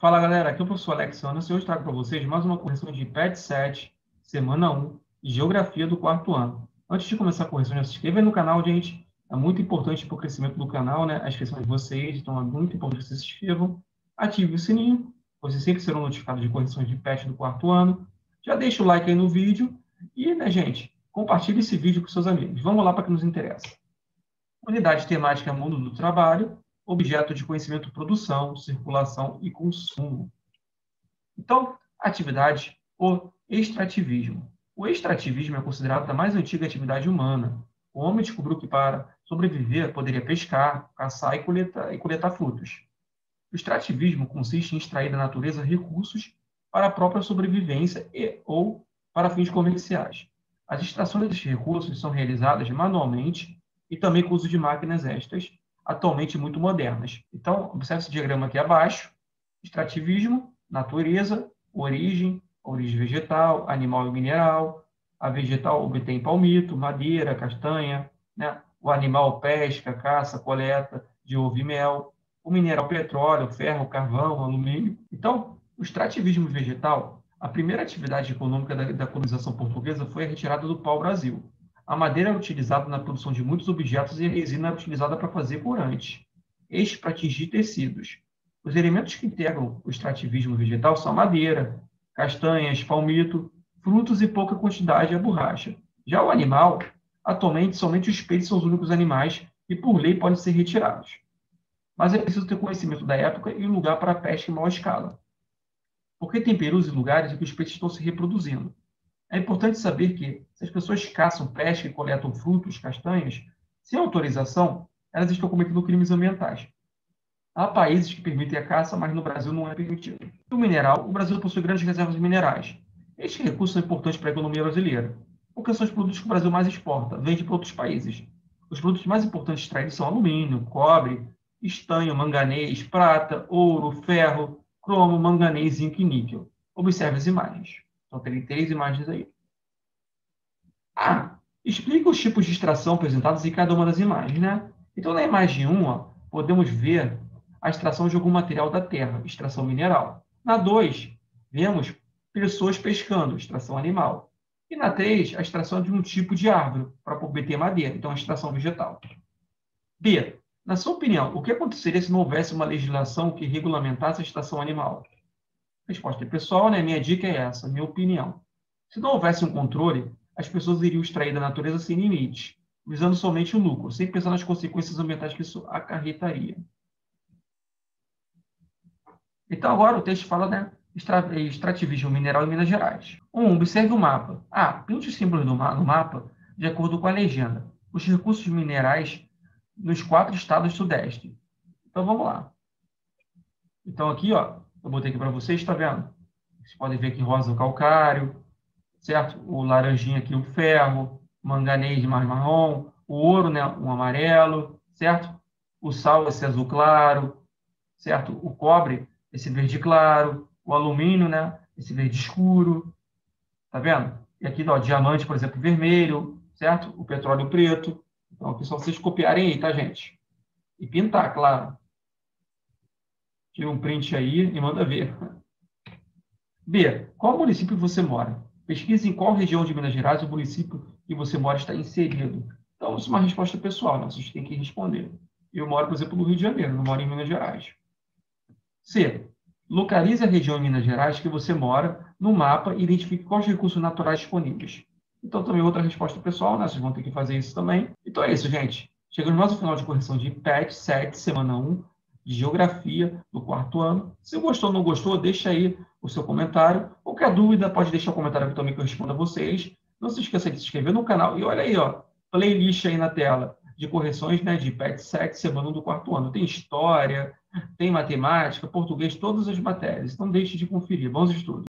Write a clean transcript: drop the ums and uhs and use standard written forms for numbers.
Fala galera, aqui é o professor Alex Anderson e hoje trago para vocês mais uma correção de PET-7, semana 1, Geografia do 4º ano. Antes de começar a correção, já se inscreva no canal, gente. É muito importante para o crescimento do canal, né? A inscrição de vocês, então é muito importante que vocês se inscrevam. Ative o sininho, vocês sempre serão notificados de correções de PET do 4º ano. Já deixa o like aí no vídeo e, né, gente, compartilhe esse vídeo com seus amigos. Vamos lá para o que nos interessa. Unidade temática Mundo do Trabalho. Objeto de conhecimento, produção, circulação e consumo. Então, atividade, o extrativismo. O extrativismo é considerado a mais antiga atividade humana. O homem descobriu que para sobreviver poderia pescar, caçar e coletar frutos. O extrativismo consiste em extrair da natureza recursos para a própria sobrevivência e ou para fins comerciais. As extrações desses recursos são realizadas manualmente e também com o uso de máquinas estas, atualmente muito modernas. Então, observe esse diagrama aqui abaixo. Extrativismo, natureza, origem vegetal, animal e mineral. A vegetal obtém palmito, madeira, castanha, né? O animal pesca, caça, coleta de ovo e mel. O mineral, petróleo, ferro, carvão, alumínio. Então, o extrativismo vegetal, a primeira atividade econômica da colonização portuguesa foi a retirada do pau-brasil. A madeira é utilizada na produção de muitos objetos e a resina é utilizada para fazer corantes, este para tingir tecidos. Os elementos que integram o extrativismo vegetal são madeira, castanhas, palmito, frutos e pouca quantidade de borracha. Já o animal, atualmente somente os peixes são os únicos animais que por lei podem ser retirados. Mas é preciso ter conhecimento da época e lugar para a pesca em maior escala, porque tem períodos e lugares em que os peixes estão se reproduzindo. É importante saber que, se as pessoas caçam, pescam e coletam frutos, castanhas, sem autorização, elas estão cometendo crimes ambientais. Há países que permitem a caça, mas no Brasil não é permitido. E o mineral, o Brasil possui grandes reservas minerais. Estes recursos são importantes para a economia brasileira, porque são os produtos que o Brasil mais exporta, vende para outros países. Os produtos mais importantes extraídos são alumínio, cobre, estanho, manganês, prata, ouro, ferro, cromo, manganês, zinco e níquel. Observe as imagens. Então, tem 3 imagens aí. Explica os tipos de extração apresentados em cada uma das imagens, né? Então, na imagem 1, podemos ver a extração de algum material da terra, extração mineral. Na 2, vemos pessoas pescando, extração animal. E na 3, a extração de um tipo de árvore para obter madeira, então, a extração vegetal. B, na sua opinião, o que aconteceria se não houvesse uma legislação que regulamentasse a extração animal? Resposta pessoal, né? Minha dica é essa, minha opinião. Se não houvesse um controle, as pessoas iriam extrair da natureza sem limites, visando somente o lucro, sem pensar nas consequências ambientais que isso acarretaria. Então, agora o texto fala, né? Extrativismo mineral em Minas Gerais. 1. Observe o mapa. Pinte os símbolos no mapa de acordo com a legenda. Os recursos minerais nos 4 estados do Sudeste. Então, vamos lá. Então, aqui, eu botei aqui para vocês, está vendo? Vocês podem ver aqui rosa o calcário, certo? O laranjinha aqui o ferro, manganês mais marrom, o ouro, né, um amarelo, certo? O sal esse azul claro, certo? O cobre esse verde claro, o alumínio, né, esse verde escuro, tá vendo? E aqui diamante, por exemplo, vermelho, certo? O petróleo preto. Então aqui é só vocês copiarem aí, tá, gente? E pintar, claro. Tira um print aí e manda ver. B. Qual município você mora? Pesquise em qual região de Minas Gerais o município que você mora está inserido. Então, isso é uma resposta pessoal, né? Vocês têm que responder. Eu moro, por exemplo, no Rio de Janeiro, não moro em Minas Gerais. C. Localize a região em Minas Gerais que você mora no mapa e identifique quais recursos naturais disponíveis. Então, também outra resposta pessoal, né? Vocês vão ter que fazer isso também. Então, é isso, gente. Chegamos ao final de correção de PET 7, semana 1. De Geografia do 4º ano. Se gostou ou não gostou, deixa aí o seu comentário. Qualquer dúvida, pode deixar o comentário aqui também que eu respondo a vocês. Não se esqueça de se inscrever no canal. E olha aí, playlist aí na tela de correções, né, de PET-7, semana do 4º ano. Tem história, tem matemática, português, todas as matérias. Então, deixe de conferir. Bons estudos!